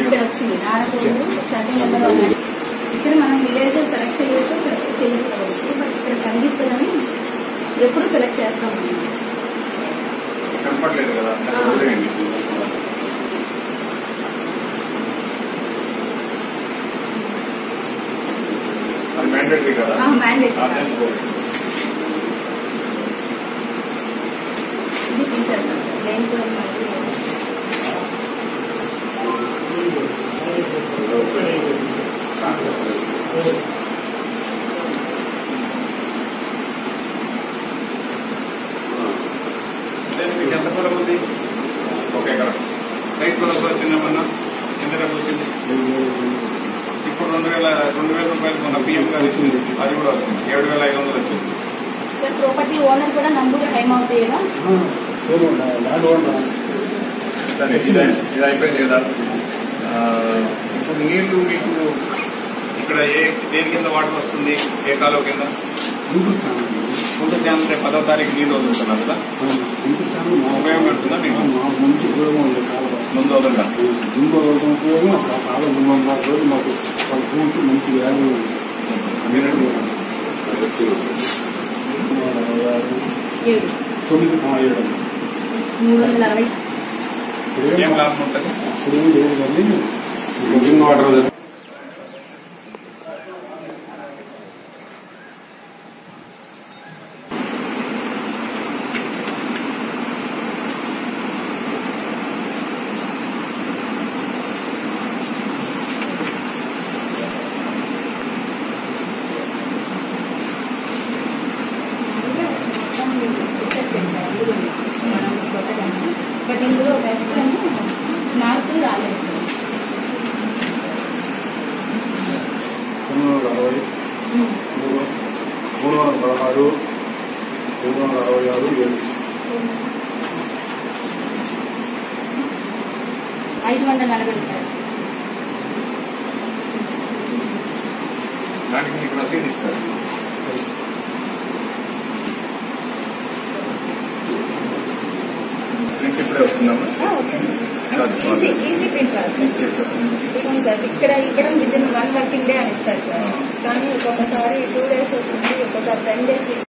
ఇక్కడ వచ్చింది ఆ సోల్ సెకండ్ నెంబర్ ఉన్నాయి. ఇక్కడ మనం విలేజ్ సెలెక్ట్ చేయొచ్చు, చేయకపోవచ్చు. బట్ ఇక్కడ కనిపిస్తుందని ఎప్పుడు సెలెక్ట్ చేస్తాం ఓకే కదా. రైతు భరోసా వచ్చిందమ్మన్నా, చింతరేపు వచ్చింది. ఇప్పుడు ₹2,000 మన పిఎం గారు ఇచ్చింది, అది కూడా వచ్చింది. ₹7,500 వచ్చింది. ప్రాపర్టీ ఓనర్ కూడా నంబర్ టైం అవుతాయి కదా, ఇది అయిపోయింది కదా. ఇప్పుడు నీళ్లు మీకు ఇక్కడ ఏ దేని కింద వాటర్ వస్తుంది? ఏ కాలువ కింద? గుంటూరు ఛానల్ రేపు 10వ తారీఖు నీళ్ళు వదులుతున్నారు కదా, ఉపయోగం పెడుతుందా మీకు? మంచి ఉపయోగం ఉంది. ముందు వదలగా ఉపయోగం, ఆ కాలం 300 రోజులు మాకు చూసి మంచి వ్యాధి ఉంటుంది. బట్ ఇందులో వెస్ట్ అని నార్త్ రాలేదు. ₹540. ఇప్పుడే వస్తున్నాము. ఇక్కడ విత్ ఇన్ 1 working day అని ఇస్తారు సార్, కానీ ఒక్కొక్కసారి 2 days వస్తుంది, ఒక్కొక్కసారి 10 days.